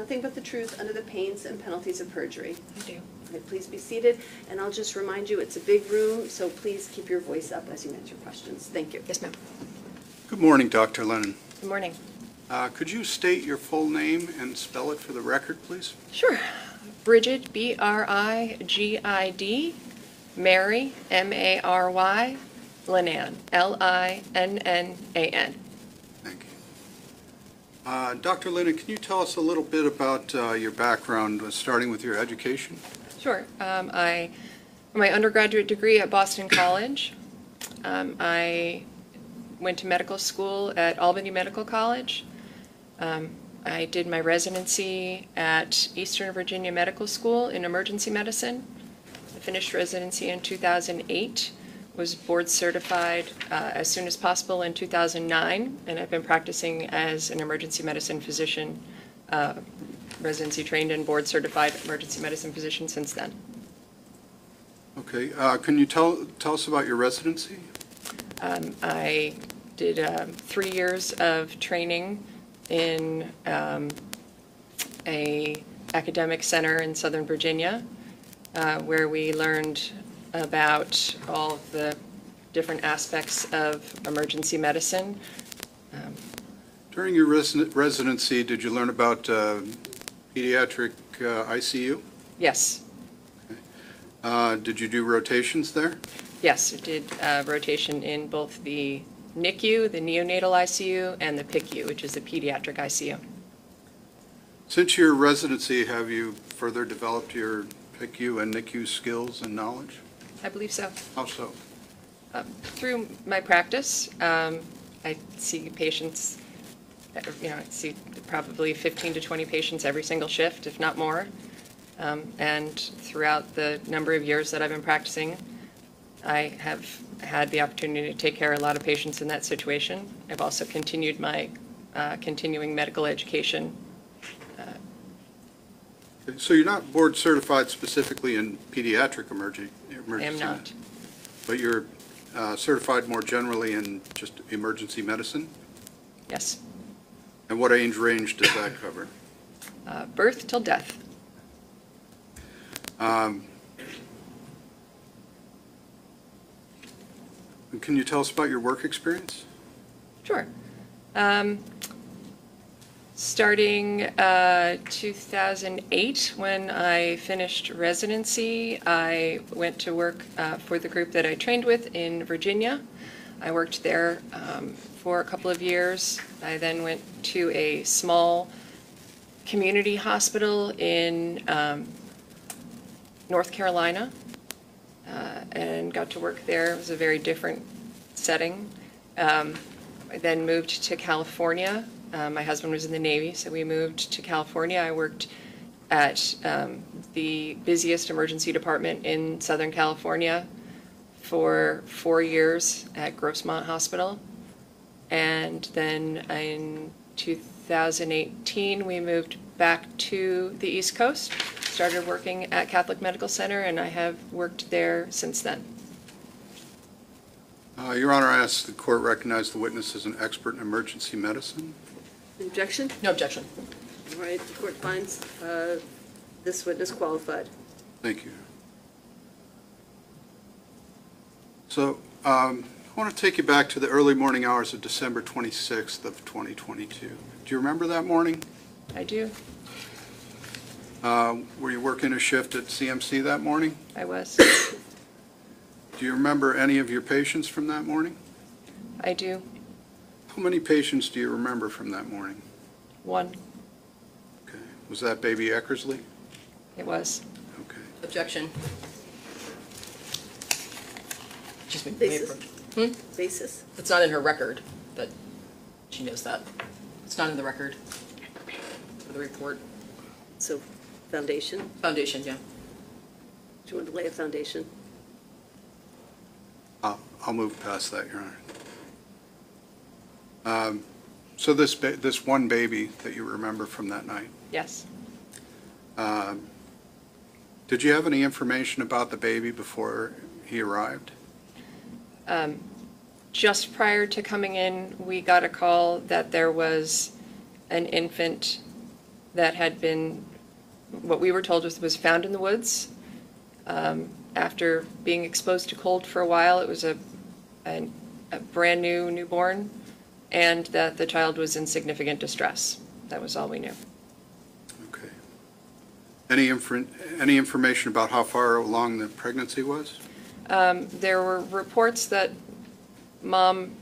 nothing but the truth under the pains and penalties of perjury. I do. Okay, please be seated, and I'll just remind you it's a big room, so please keep your voice up as you answer questions. Thank you. Yes, ma'am. Good morning, Dr. Linnan. Good morning. Could you state your full name and spell it for the record, please? Sure. Bridget, B-R-I-G-I-D, Mary, M-A-R-Y, Linnan, L-I-N-N-A-N. Thank you. Dr. Linnan, can you tell us a little bit about your background, starting with your education? Sure. I my undergraduate degree at Boston College. I went to medical school at Albany Medical College. I did my residency at Eastern Virginia Medical School in emergency medicine. I finished residency in 2008, was board certified as soon as possible in 2009, and I've been practicing as an emergency medicine physician, residency trained and board certified emergency medicine physician since then. Okay, can you tell us about your residency? I did 3 years of training in a academic center in Southern Virginia, where we learned about all of the different aspects of emergency medicine. During your residency, did you learn about pediatric ICU? Yes. Okay. Did you do rotations there? Yes, I did rotation in both the NICU, the neonatal ICU, and the PICU, which is the pediatric ICU. Since your residency, have you further developed your PICU and NICU skills and knowledge? I believe so. How so? Through my practice, I see patients, you know, I see probably 15 to 20 patients every single shift, if not more. And throughout the number of years that I've been practicing, I have had the opportunity to take care of a lot of patients in that situation. I've also continued my continuing medical education. So you're not board certified specifically in pediatric emergency? I am not. But you're certified more generally in just emergency medicine? Yes. And what age range does that cover? Birth till death. Can you tell us about your work experience? Sure. Starting 2008, when I finished residency, I went to work for the group that I trained with in Virginia. I worked there for a couple of years. I then went to a small community hospital in North Carolina. And got to work there. It was a very different setting. I then moved to California. My husband was in the Navy, so we moved to California. I worked at the busiest emergency department in Southern California for 4 years at Grossmont Hospital. And then in 2018, we moved back to the East Coast. Started working at Catholic Medical Center, and I have worked there since then. Your Honor, I ask the court recognize the witness as an expert in emergency medicine. Objection? No objection. All right, the court finds this witness qualified. Thank you. So I want to take you back to the early morning hours of December 26th of 2022. Do you remember that morning? I do. Were you working a shift at CMC that morning? I was. Do you remember any of your patients from that morning? I do. How many patients do you remember from that morning? One. Okay. Was that baby Eckersley? It was. Okay. Objection. Just me. Basis? Basis? It's not in her record, but she knows that. It's not in the record for the report. So. Foundation? Foundation, yeah. Do you want to lay a foundation? I'll move past that, Your Honor. So this one baby that you remember from that night? Yes. Did you have any information about the baby before he arrived? Just prior to coming in, we got a call that there was an infant that had been, what we were told was found in the woods. After being exposed to cold for a while, it was a brand new newborn, and that the child was in significant distress. That was all we knew. Okay. Any information about how far along the pregnancy was? There were reports that Mom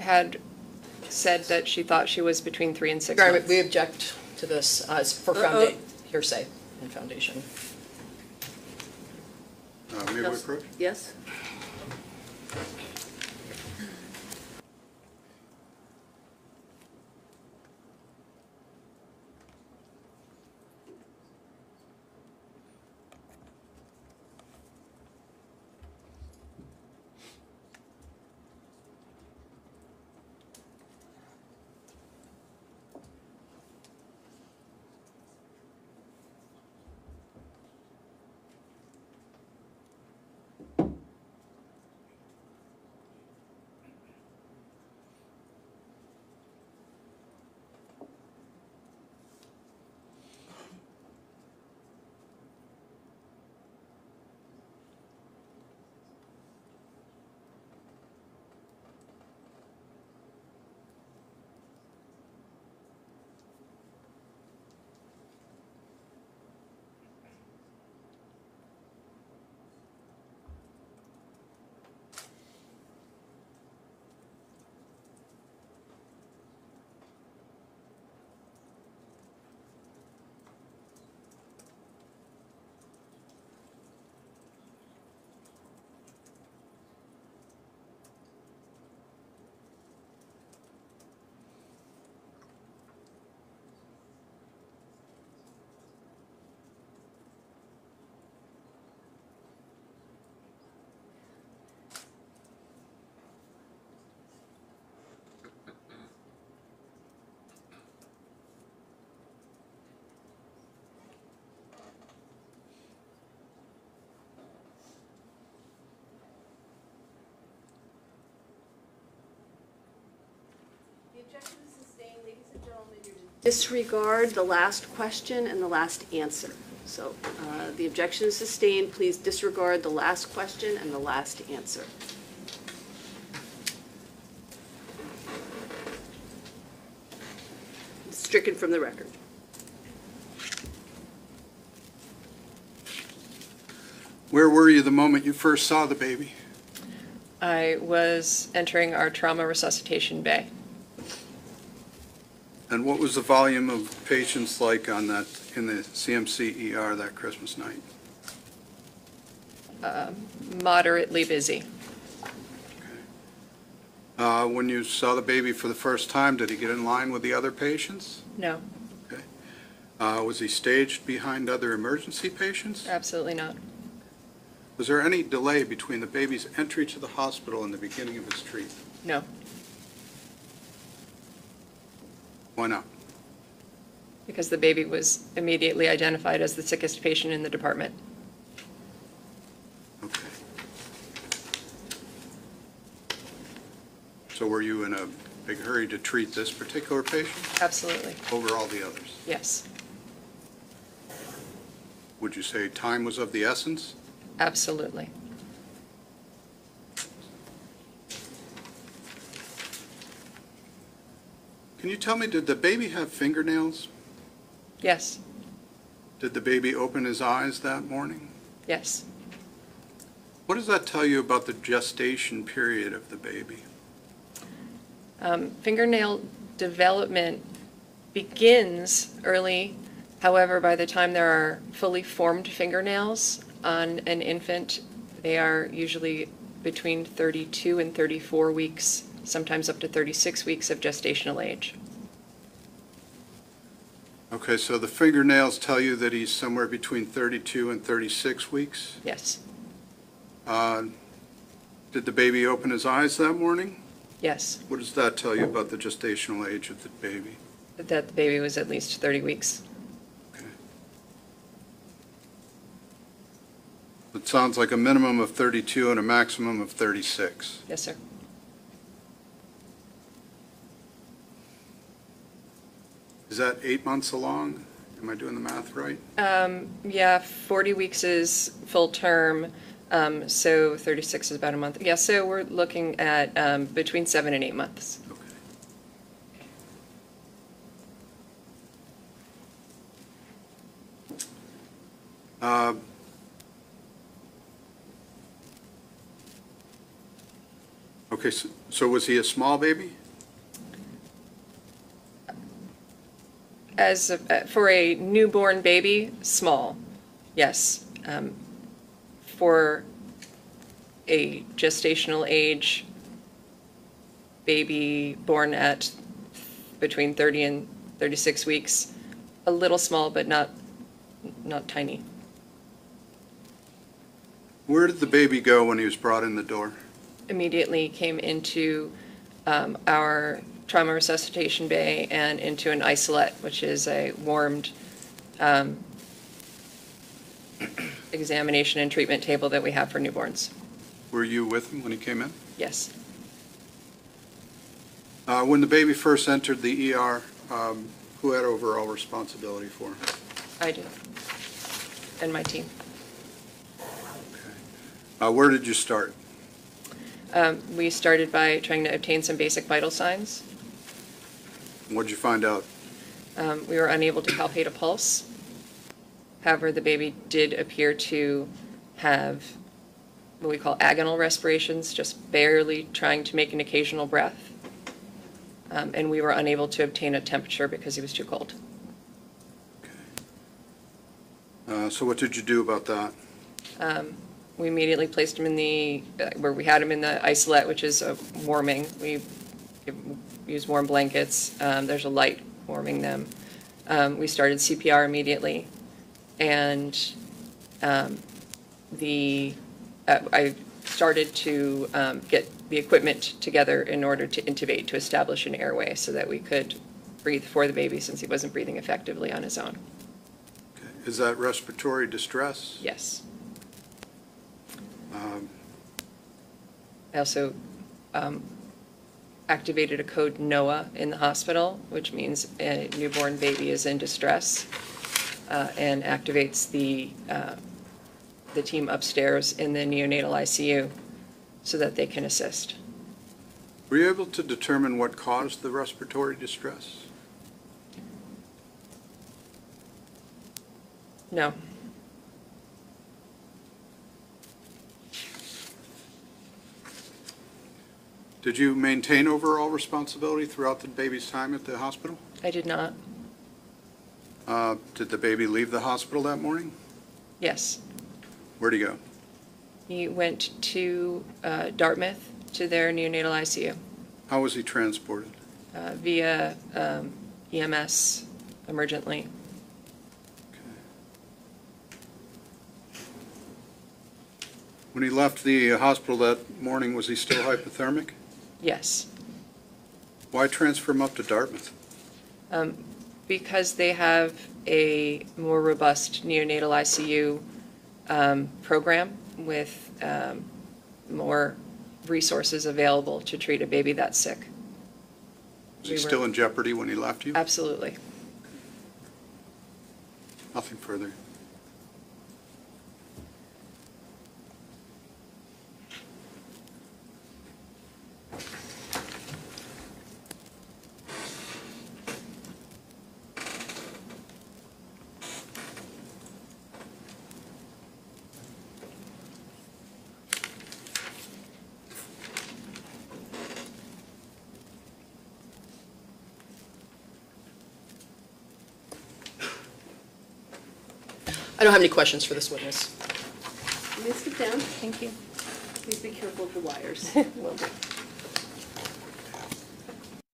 had said that she thought she was between 3 and 6 months. We object to this for hearsay and foundation. May I approach? Yes. Disregard the last question and the last answer. So the objection is sustained. Please disregard the last question and the last answer. Stricken from the record. Where were you the moment you first saw the baby? I was entering our trauma resuscitation bay. And what was the volume of patients like on that in the CMC ER that Christmas night? Moderately busy. Okay. When you saw the baby for the first time, did he get in line with the other patients? No. Okay. Was he staged behind other emergency patients? Absolutely not. Was there any delay between the baby's entry to the hospital and the beginning of his treatment? No. Why not? Because the baby was immediately identified as the sickest patient in the department. Okay. So were you in a big hurry to treat this particular patient? Absolutely. Over all the others? Yes. Would you say time was of the essence? Absolutely. Can you tell me, did the baby have fingernails? Yes. Did the baby open his eyes that morning? Yes. What does that tell you about the gestation period of the baby? Fingernail development begins early. However, by the time there are fully formed fingernails on an infant, they are usually between 32 and 34 weeks, sometimes up to 36 weeks of gestational age. Okay, so the fingernails tell you that he's somewhere between 32 and 36 weeks? Yes. Did the baby open his eyes that morning? Yes. What does that tell you about the gestational age of the baby? That the baby was at least 30 weeks. Okay. It sounds like a minimum of 32 and a maximum of 36. Yes, sir. Is that 8 months along? Am I doing the math right? Yeah, 40 weeks is full term, so 36 is about a month. Yeah, so we're looking at between 7 and 8 months. Okay. Okay, so was he a small baby? As a, for a newborn baby, small, yes. For a gestational age baby born at between 30 and 36 weeks, a little small, but not tiny. Where did the baby go when he was brought in the door? Immediately came into our trauma resuscitation bay and into an isolette, which is a warmed examination and treatment table that we have for newborns. Were you with him when he came in? Yes. When the baby first entered the ER, who had overall responsibility for him? I did, and my team. Okay. Where did you start? We started by trying to obtain some basic vital signs. What did you find out? We were unable to palpate a pulse. However, the baby did appear to have what we call agonal respirations, just barely trying to make an occasional breath. And we were unable to obtain a temperature because he was too cold. Okay. So what did you do about that? We immediately placed him in the, where we had him in the isolette, which is warming. We use warm blankets. There's a light warming them. We started CPR immediately, and I started to get the equipment together in order to intubate, to establish an airway so that we could breathe for the baby since he wasn't breathing effectively on his own. Okay. Is that respiratory distress? Yes. I also activated a code NOAA in the hospital, which means a newborn baby is in distress, and activates the team upstairs in the neonatal ICU so that they can assist. Were you able to determine what caused the respiratory distress? No. Did you maintain overall responsibility throughout the baby's time at the hospital? I did not. Did the baby leave the hospital that morning? Yes. Where'd he go? He went to Dartmouth, to their neonatal ICU. How was he transported? Via EMS, emergently. Okay. When he left the hospital that morning, was he still hypothermic? Yes. Why transfer them up to Dartmouth? Because they have a more robust neonatal ICU program with more resources available to treat a baby that's sick. Was he still in jeopardy when he left you? Absolutely. Nothing further. I don't have any questions for this witness. You may sit down. Thank you. Please be careful of the wires. Will do.